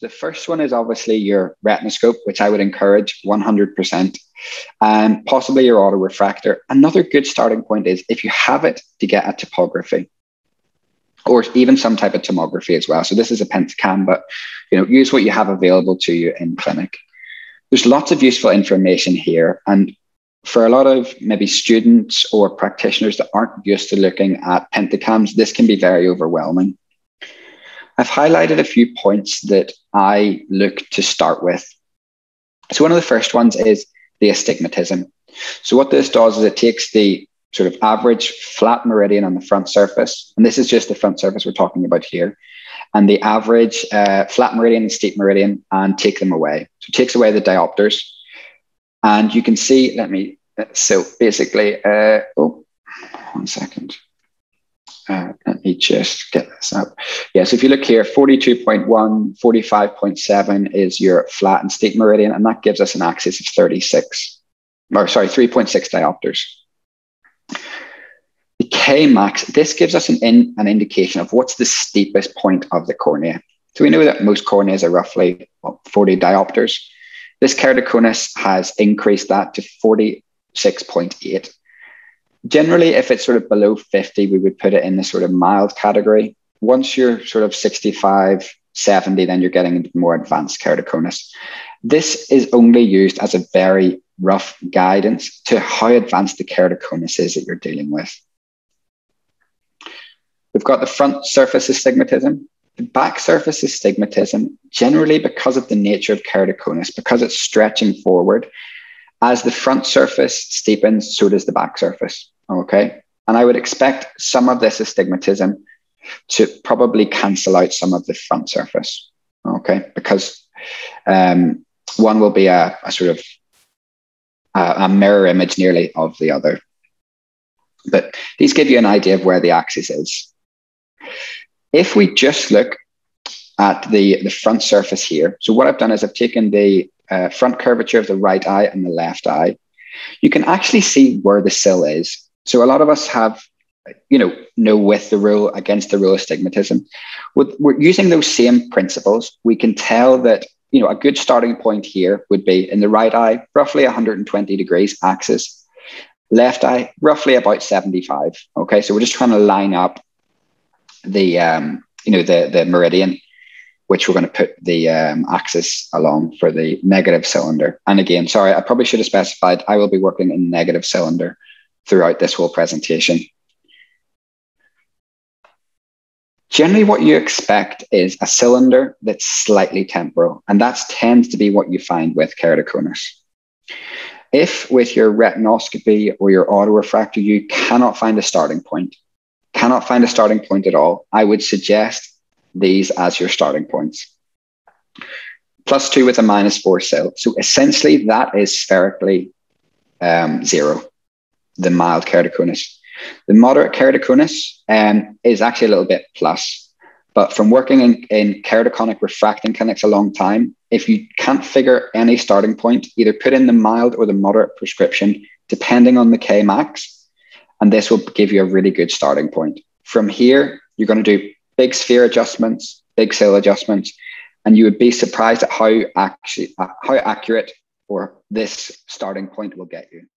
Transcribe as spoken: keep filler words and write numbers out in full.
The first one is obviously your retinoscope, which I would encourage one hundred percent, and um, possibly your autorefractor. Another good starting point is if you have it to get a topography or even some type of tomography as well. So this is a pentacam, but you know, use what you have available to you in clinic. There's lots of useful information here. And for a lot of maybe students or practitioners that aren't used to looking at pentacams, this can be very overwhelming. I've highlighted a few points that I look to start with. So one of the first ones is the astigmatism. So what this does is it takes the sort of average flat meridian on the front surface, and this is just the front surface we're talking about here, and the average uh, flat meridian and steep meridian, and take them away. So it takes away the diopters, and you can see, let me, so basically, uh, oh, one second. Uh, let me just get this up. Yeah, so if you look here, forty-two point one, forty-five point seven is your flat and steep meridian, and that gives us an axis of thirty-six, or sorry, three point six diopters. The K max, this gives us an, in, an indication of what's the steepest point of the cornea. So we know that most corneas are roughly well, forty diopters. This keratoconus has increased that to forty-six point eight. Generally, if it's sort of below fifty, we would put it in the sort of mild category. Once you're sort of sixty-five, seventy, then you're getting into more advanced keratoconus. This is only used as a very rough guidance to how advanced the keratoconus is that you're dealing with. We've got the front surface astigmatism. The back surface astigmatism, generally because of the nature of keratoconus, because it's stretching forward, as the front surface steepens, so does the back surface, okay? And I would expect some of this astigmatism to probably cancel out some of the front surface, okay? Because um, one will be a, a sort of a, a mirror image nearly of the other. But these give you an idea of where the axis is. If we just look at the, the front surface here, so what I've done is I've taken the Uh, front curvature of the right eye and the left eye, you can actually see where the sill is. So a lot of us have, you know, no with the rule, against the rule astigmatism. With, we're using those same principles. We can tell that, you know, a good starting point here would be in the right eye, roughly one hundred twenty degrees axis, left eye, roughly about seventy-five. Okay, so we're just trying to line up the, um, you know, the, the meridian, which we're going to put the um, axis along for the negative cylinder. And again, sorry, I probably should have specified, I will be working in negative cylinder throughout this whole presentation. Generally, what you expect is a cylinder that's slightly temporal, and that tends to be what you find with keratoconus. If with your retinoscopy or your autorefractor, you cannot find a starting point, cannot find a starting point at all, I would suggest these as your starting points. Plus two with a minus four sail. So essentially that is spherically um, zero, the mild keratoconus. The moderate keratoconus um, is actually a little bit plus, but from working in, in keratoconic refracting clinics a long time, if you can't figure any starting point, either put in the mild or the moderate prescription, depending on the K max, and this will give you a really good starting point. From here, you're going to do big sphere adjustments, big sail adjustments, and you would be surprised at how actually, uh, how accurate or this starting point will get you.